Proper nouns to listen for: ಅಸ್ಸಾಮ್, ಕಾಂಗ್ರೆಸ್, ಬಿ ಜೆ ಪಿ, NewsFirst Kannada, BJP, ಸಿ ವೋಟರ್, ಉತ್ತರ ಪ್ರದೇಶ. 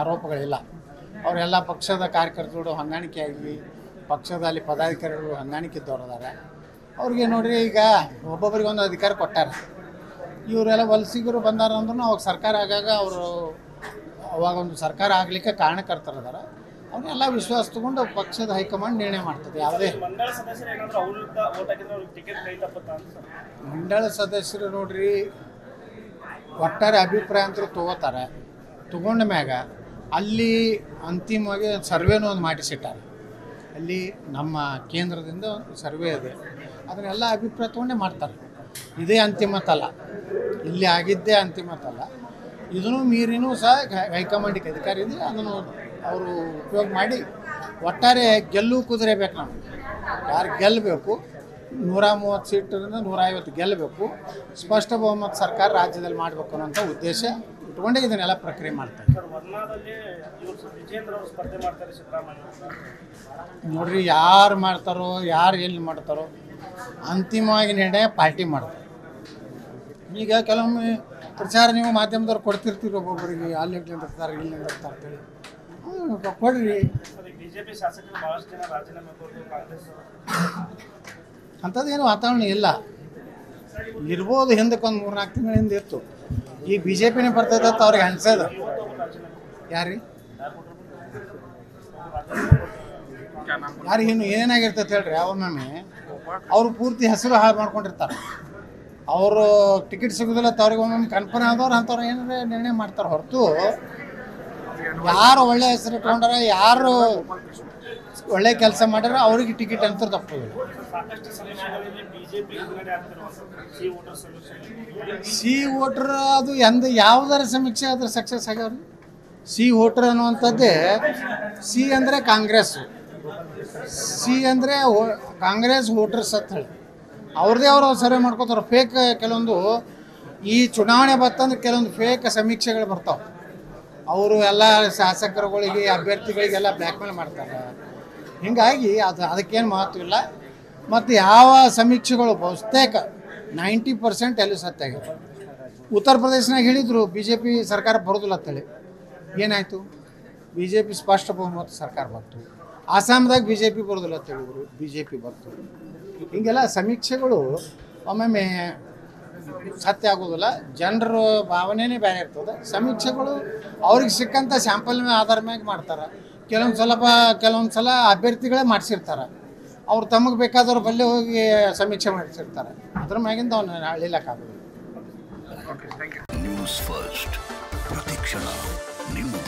ಆರೋಪಗಳಿಲ್ಲ ಅವರೆಲ್ಲ ಪಕ್ಷದ ಕಾರ್ಯಕರ್ತರು ಹೊಂದಾಣಿಕೆಯಾಗಿ ಪಕ್ಷದಲ್ಲಿ ಪದಾಧಿಕಾರಿಗಳು ಹೊಂದಾಣಿಕೆ ಇದ್ದವರಿದ್ದಾರೆ ಅವರಿಗೆ ನೋಡ್ರಿ ಈಗ ಒಬ್ಬೊಬ್ಬರಿಗೆ ಒಂದು ಅಧಿಕಾರ ಕೊಟ್ಟಾರೆ ಇವರೆಲ್ಲ ವಲಸಿಗರು ಬಂದಾರ ಅಂದ್ರೂ ಅವಾಗ ಸರ್ಕಾರ ಆಗಾಗ ಅವರು ಅವಾಗ ಒಂದು ಸರ್ಕಾರ ಆಗಲಿಕ್ಕೆ ಕಾರಣಕರ್ತರಿದ್ದಾರೆ ಅವನ್ನೆಲ್ಲ ವಿಶ್ವಾಸ ತಗೊಂಡು ಪಕ್ಷದ ಹೈಕಮಾಂಡ್ ನಿರ್ಣಯ ಮಾಡ್ತದೆ ಯಾವುದೇ ಮಂಡಳ ಸದಸ್ಯರು ನೋಡ್ರಿ ಒಟ್ಟಾರೆ ಅಭಿಪ್ರಾಯ ಅಂತರೂ ತಗೋತಾರೆ ತಗೊಂಡ ಮ್ಯಾಗ ಅಲ್ಲಿ ಅಂತಿಮವಾಗಿ ಸರ್ವೇನೂ ಒಂದು ಮಾಡಿಸಿಟ್ಟಾರೆ ಅಲ್ಲಿ ನಮ್ಮ ಕೇಂದ್ರದಿಂದ ಸರ್ವೆ ಇದೆ ಅದನ್ನೆಲ್ಲ ಅಭಿಪ್ರಾಯ ತಗೊಂಡೇ ಮಾಡ್ತಾರೆ ಇದೇ ಅಂತಿಮ ತಲ ಇಲ್ಲಿ ಆಗಿದ್ದೇ ಅಂತಿಮ ತಲ ಇದನ್ನು ಮೀರಿನೂ ಸಹ ಹೈಕಮಾಂಡಿಗೆ ಅಧಿಕಾರ ಇದೆ ಅದನ್ನು ಅವರು ಉಪಯೋಗ ಮಾಡಿ ಒಟ್ಟಾರೆ ಗೆಲ್ಲು ಕುದುರೆಬೇಕು ನಾವು ಯಾರು ಗೆಲ್ಲಬೇಕು 130 ಸೀಟರಿಂದ 150 ಗೆಲ್ಲಬೇಕು ಸ್ಪಷ್ಟ ಬಹುಮತ ಸರ್ಕಾರ ರಾಜ್ಯದಲ್ಲಿ ಮಾಡಬೇಕು ಅನ್ನೋಂಥ ಉದ್ದೇಶ ಇಟ್ಕೊಂಡೇ ಇದನ್ನೆಲ್ಲ ಪ್ರಕ್ರಿಯೆ ಮಾಡ್ತಾರೆ ನೋಡ್ರಿ ಯಾರು ಮಾಡ್ತಾರೋ ಯಾರು ಎಲ್ಲಿ ಮಾಡ್ತಾರೋ ಅಂತಿಮವಾಗಿ ನಿರ್ಣಯ ಪಾರ್ಟಿ ಮಾಡ್ತಾರೆ ಈಗ ಕೆಲವೊಮ್ಮೆ ಪ್ರಚಾರ ನೀವು ಮಾಧ್ಯಮದವ್ರು ಕೊಡ್ತಿರ್ತೀರಿ ಒಬ್ಬೊಬ್ಬರಿಗೆ ಅಲ್ಲಿ ನಿಂತಿರ್ತಾರೆ ಇಲ್ಲಿ ನಿಂತಿರ್ತಾರೆ ಅಂತೇಳಿ ಕೊಡ್ರಿ ಬಿಜೆಪಿ ಶಾಸಕರು ಬಹಳಷ್ಟು ಜನ ರಾಜೀನಾಮೆ ಕೊಟ್ಟು ಕಾಂಗ್ರೆಸ್ ಅಂಥದ್ದೇನು ವಾತಾವರಣ ಇಲ್ಲ ಇರ್ಬೋದು ಹಿಂದಕ್ಕೆ ಒಂದು 3-4 ತಿಂಗಳ ಹಿಂದೆ ಇತ್ತು ಈಗ ಬಿ ಜೆ ಪಿನೇ ಬರ್ತೈತೆ ಅಂತ ಅವ್ರಿಗೆ ಅನ್ಸೋದು ಯಾರೀ ಯಾರಿಗಿನ್ನು ಏನಾಗಿರ್ತೈತೆ ಹೇಳ್ರಿ ಅವನೊಮ್ಮೆ ಅವರು ಪೂರ್ತಿ ಹೆಸರು ಹಾಳು ಮಾಡ್ಕೊಂಡಿರ್ತಾರೆ ಅವರು ಟಿಕೆಟ್ ಸಿಗೋದಿಲ್ಲ ಅವ್ರಿಗೆ ಒಮ್ಮೊಮ್ಮೆ ಕನ್ಫರ್ಮ್ ಆದವ್ರು ಅಂಥವ್ರು ಏನಾರ ನಿರ್ಣಯ ಮಾಡ್ತಾರೆ ಹೊರತು ಯಾರು ಒಳ್ಳೆ ಹೆಸರು ಇಟ್ಕೊಂಡಾರ ಯಾರು ಒಳ್ಳೆ ಕೆಲಸ ಮಾಡ್ಯಾರ ಅವ್ರಿಗೆ ಟಿಕೆಟ್ ಅಂತ ತಪ್ಪೋದಿಲ್ಲ ಸಿ ವೋಟರ್ ಅದು ಎಂದ ಯಾವುದರ ಸಮೀಕ್ಷೆ ಆದ್ರೆ ಸಕ್ಸಸ್ ಆಗ್ಯಾವ್ರಿ ಸಿ ವೋಟರ್ ಅನ್ನುವಂಥದ್ದೇ ಸಿ ಅಂದರೆ ಕಾಂಗ್ರೆಸ್ ಸಿ ಅಂದರೆ ಕಾಂಗ್ರೆಸ್ ವೋಟರ್ಸ್ ಅಂತ ಹೇಳಿ ಅವ್ರದ್ದೇ ಅವರು ಸರ್ವೆ ಮಾಡ್ಕೋತಾರೆ ಫೇಕ್ ಕೆಲವೊಂದು ಈ ಚುನಾವಣೆ ಬರ್ತಂದ್ರೆ ಕೆಲವೊಂದು ಫೇಕ್ ಸಮೀಕ್ಷೆಗಳು ಬರ್ತಾವೆ ಅವರು ಎಲ್ಲ ಶಾಸಕರುಗಳಿಗೆ ಅಭ್ಯರ್ಥಿಗಳಿಗೆಲ್ಲ ಬ್ಲ್ಯಾಕ್ಮೇಲ್ ಮಾಡ್ತಾರೆ ಹೀಗಾಗಿ ಅದಕ್ಕೇನು ಮಹತ್ವಿಲ್ಲ ಮತ್ತು ಯಾವ ಸಮೀಕ್ಷೆಗಳು ಬಹುತೇಕ 90% ಎಲ್ಲೂ ಸತ್ತಾಗಿದೆ ಉತ್ತರ ಪ್ರದೇಶನಾಗ ಹೇಳಿದರು ಬಿ ಜೆ ಪಿ ಸರ್ಕಾರ ಬರೋದಿಲ್ಲ ಅಂತೇಳಿ ಏನಾಯಿತು ಬಿ ಜೆ ಪಿ ಸ್ಪಷ್ಟ ಬಹುಮತ ಸರ್ಕಾರ ಬಂತು ಅಸ್ಸಾಮ್ದಾಗ ಬಿ ಜೆ ಪಿ ಬರೋದಿಲ್ಲ ಅಂತ ಹೇಳಿದರು ಬಿ ಜೆ ಪಿ ಬಂತು ಹೀಗೆಲ್ಲ ಸಮೀಕ್ಷೆಗಳು ಒಮ್ಮೊಮ್ಮೆ ಸತ್ಯ ಆಗೋದಿಲ್ಲ ಜನರ ಭಾವನೆನೇ ಬೇರೆ ಇರ್ತದೆ ಸಮೀಕ್ಷೆಗಳು ಅವ್ರಿಗೆ ಸಿಕ್ಕಂಥ ಸ್ಯಾಂಪಲ್ ಆಧಾರ ಮ್ಯಾಗ ಮಾಡ್ತಾರೆ ಕೆಲವೊಂದು ಸಲ ಅಭ್ಯರ್ಥಿಗಳೇ ಮಾಡಿಸಿರ್ತಾರೆ ಅವ್ರು ತಮಗೆ ಬೇಕಾದವ್ರ ಬಲ್ಲೇ ಹೋಗಿ ಸಮೀಕ್ಷೆ ಮಾಡಿಸಿರ್ತಾರೆ ಅದ್ರ ಮ್ಯಾಗಿಂದ ಅವನ್ನ ಅಳಿಲಕ್ಕಾಗೋದು ನ್ಯೂಸ್ ಫಸ್ಟ್ ಪ್ರತಿಕ್ಷಣ